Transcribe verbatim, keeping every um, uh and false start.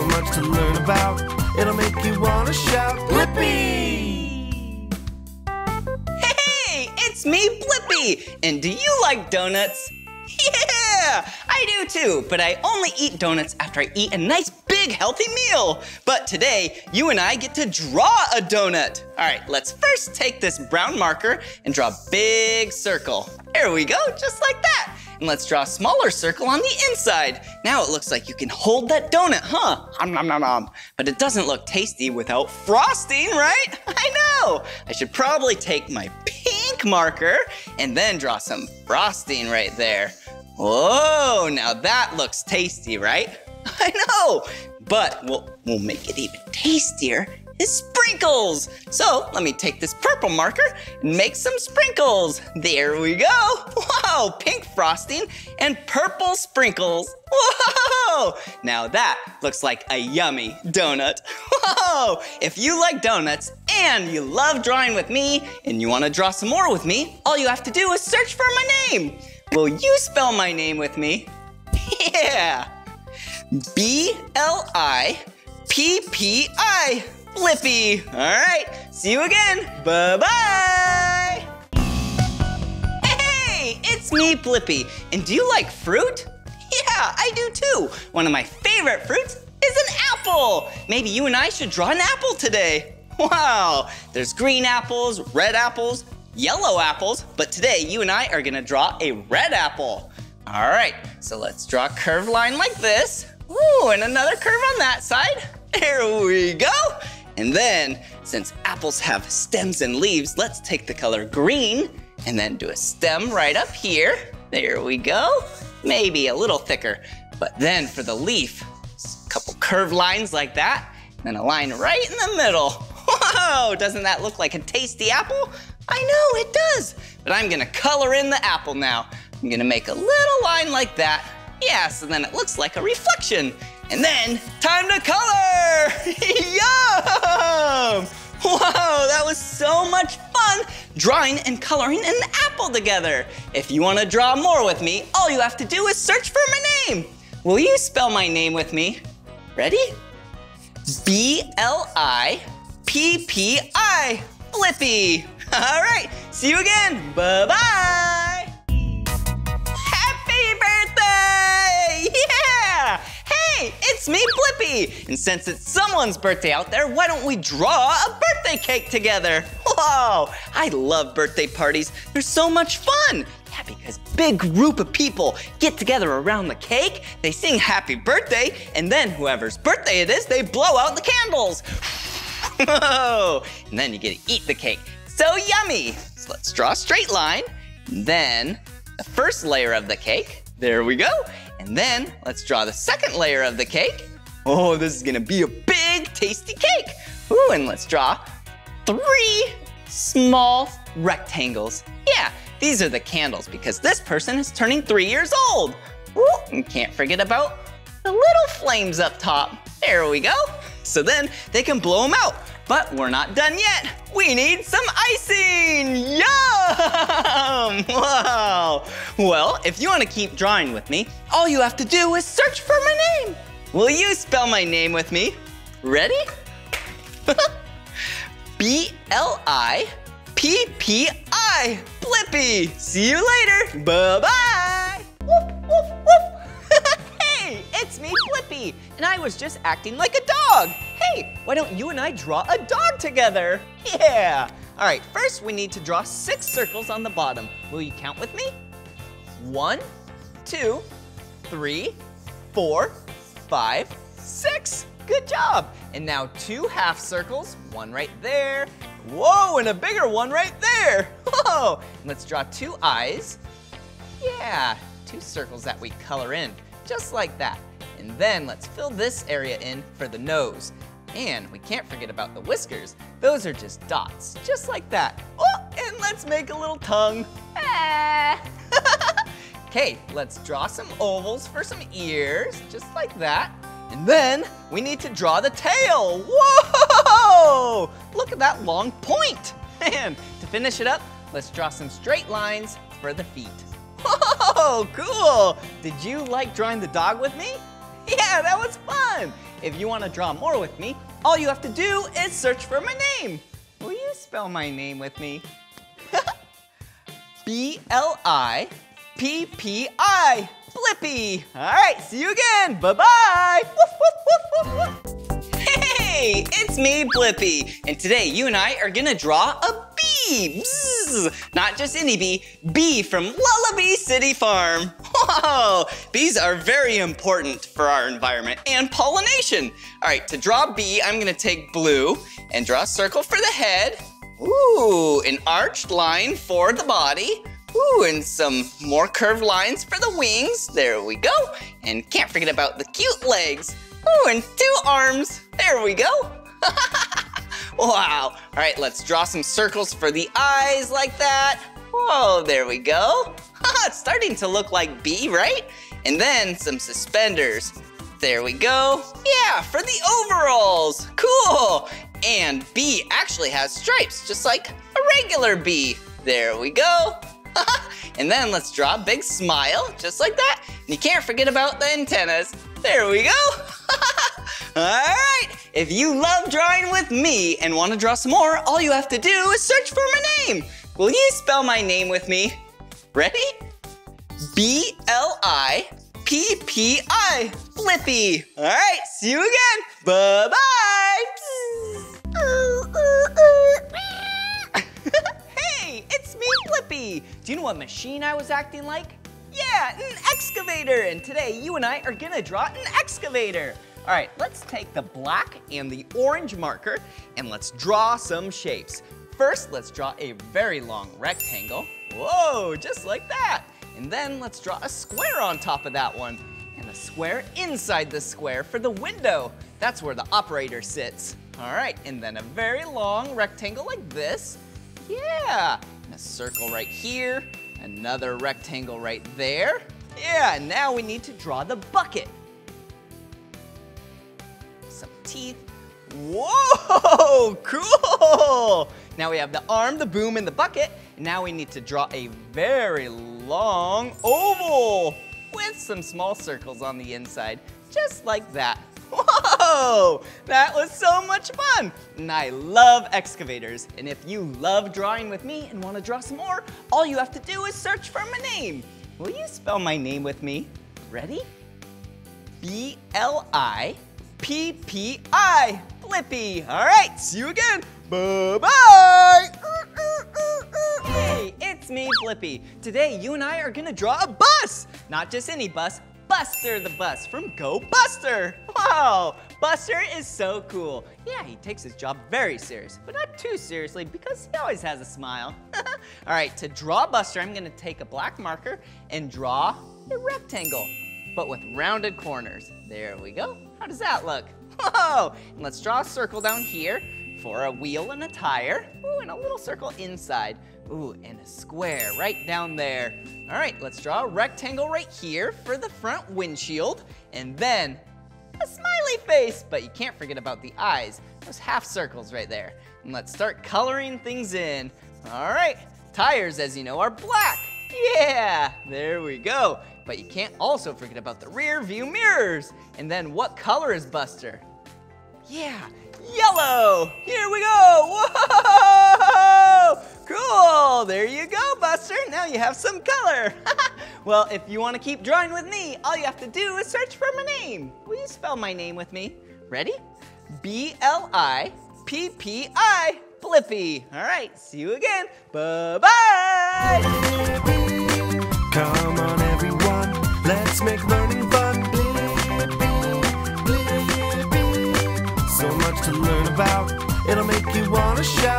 so much to learn about. It'll make you want to shout, Blippi! Hey, it's me, Blippi! And do you like donuts? Yeah, I do too, but I only eat donuts after I eat a nice big healthy meal. But today, you and I get to draw a donut. All right, let's first take this brown marker and draw a big circle. There we go, just like that. And let's draw a smaller circle on the inside. Now it looks like you can hold that donut, huh? Om, nom, nom, nom. But it doesn't look tasty without frosting, right? I know. I should probably take my pink marker and then draw some frosting right there. Whoa, now that looks tasty, right? I know. But we'll, we'll make it even tastier is sprinkles. So let me take this purple marker and make some sprinkles. There we go. Whoa, pink frosting and purple sprinkles. Whoa, now that looks like a yummy donut. Whoa, if you like donuts and you love drawing with me and you want to draw some more with me, all you have to do is search for my name. Will you spell my name with me? Yeah, B L I P P I. Blippi. All right, see you again. Bye-bye. Hey, it's me, Blippi. And do you like fruit? Yeah, I do too. One of my favorite fruits is an apple. Maybe you and I should draw an apple today. Wow, there's green apples, red apples, yellow apples, but today you and I are gonna draw a red apple. All right, so let's draw a curved line like this. Ooh, and another curve on that side. There we go. And then, since apples have stems and leaves, let's take the color green and then do a stem right up here. There we go. Maybe a little thicker. But then for the leaf, a couple curved lines like that, and then a line right in the middle. Whoa, doesn't that look like a tasty apple? I know, it does. But I'm gonna color in the apple now. I'm gonna make a little line like that. Yeah, so then it looks like a reflection. And then, time to color! Yum! Whoa, that was so much fun drawing and coloring an apple together. If you want to draw more with me, all you have to do is search for my name. Will you spell my name with me? Ready? B L I P P I. Blippi. All right, see you again. Bye-bye. Happy birthday! Yeah! Hey, it's me, Blippi! And since it's someone's birthday out there, why don't we draw a birthday cake together? Whoa, I love birthday parties. They're so much fun. Yeah, because big group of people get together around the cake, they sing happy birthday, and then whoever's birthday it is, they blow out the candles. Whoa, and then you get to eat the cake. So yummy. So let's draw a straight line, and then the first layer of the cake. There we go. And then let's draw the second layer of the cake. Oh, this is gonna be a big, tasty cake. Ooh, and let's draw three small rectangles. Yeah, these are the candles because this person is turning three years old. Ooh, and can't forget about the little flames up top. There we go. So then they can blow them out. But we're not done yet. We need some icing. Yum! Wow. Well, if you want to keep drawing with me, all you have to do is search for my name. Will you spell my name with me? Ready? B L I P P I. Blippi. See you later. Bye-bye. Woof, woof, woof. Hey, it's me, Blippi, and I was just acting like a dog. Hey, why don't you and I draw a dog together? Yeah. All right, first we need to draw six circles on the bottom. Will you count with me? One, two, three, four, five, six. Good job. And now two half circles, one right there. Whoa, and a bigger one right there. Whoa. Let's draw two eyes. Yeah, two circles that we color in, just like that. And then let's fill this area in for the nose. And we can't forget about the whiskers. Those are just dots, just like that. Oh, and let's make a little tongue. Ah. Okay, let's draw some ovals for some ears, just like that. And then we need to draw the tail. Whoa! Look at that long point. And to finish it up, let's draw some straight lines for the feet. Whoa, cool. Did you like drawing the dog with me? Yeah, that was fun. If you want to draw more with me, all you have to do is search for my name. Will you spell my name with me? B L I P P I, Blippi. All right, see you again. Bye-bye. Woof, woof, woof, woof, woof. Hey, it's me, Blippi, and today you and I are gonna draw a bee. Bzzz. Not just any bee, bee from Lullaby City Farm. Whoa, bees are very important for our environment and pollination. All right, to draw bee, I'm gonna take blue and draw a circle for the head. Ooh, an arched line for the body. Ooh, and some more curved lines for the wings. There we go. And can't forget about the cute legs. Ooh, and two arms. There we go. Wow. All right, let's draw some circles for the eyes like that. Whoa, there we go. It's starting to look like bee, right? And then some suspenders. There we go. Yeah, for the overalls. Cool. And bee actually has stripes, just like a regular bee. There we go. And then let's draw a big smile, just like that. And you can't forget about the antennas. There we go. All right, if you love drawing with me and want to draw some more, all you have to do is search for my name. Will you spell my name with me? Ready? B L I P P I, Blippi. All right, see you again. Bye-bye. Hey, it's me, Blippi. Do you know what machine I was acting like? Yeah, an excavator. And today you and I are gonna draw an excavator. All right, let's take the black and the orange marker and let's draw some shapes. First, let's draw a very long rectangle. Whoa, just like that. And then let's draw a square on top of that one and a square inside the square for the window. That's where the operator sits. All right, and then a very long rectangle like this. Yeah, and a circle right here. Another rectangle right there. Yeah, now we need to draw the bucket. Some teeth. Whoa, cool! Now we have the arm, the boom, and the bucket. Now we need to draw a very long oval with some small circles on the inside, just like that. Whoa, that was so much fun. And I love excavators. And if you love drawing with me and want to draw some more, all you have to do is search for my name. Will you spell my name with me? Ready? B L I P P I, Blippi. All right, see you again. Bye-bye. Hey, it's me, Blippi. Today, you and I are gonna draw a bus. Not just any bus, Buster the Bus from Go Buster. Wow, Buster is so cool. Yeah, he takes his job very serious, but not too seriously because he always has a smile. All right, to draw Buster, I'm gonna take a black marker and draw a rectangle, but with rounded corners. There we go. How does that look? Whoa, and let's draw a circle down here for a wheel and a tire. Ooh, and a little circle inside. Ooh, and a square right down there. All right, let's draw a rectangle right here for the front windshield, and then a smiley face, but you can't forget about the eyes, those half circles right there. And let's start coloring things in. All right, tires, as you know, are black. Yeah, there we go. But you can't also forget about the rear view mirrors. And then what color is Buster? Yeah, yellow. Here we go. Whoa! Cool, there you go, Buster. Now you have some color. Well, if you want to keep drawing with me, all you have to do is search for my name. Will you spell my name with me? Ready? B L I P P I, Blippi. All right, see you again. Bye-bye. Come on, everyone. Let's make learning fun. Blippi, Blippi. So much to learn about. It'll make you want to shout.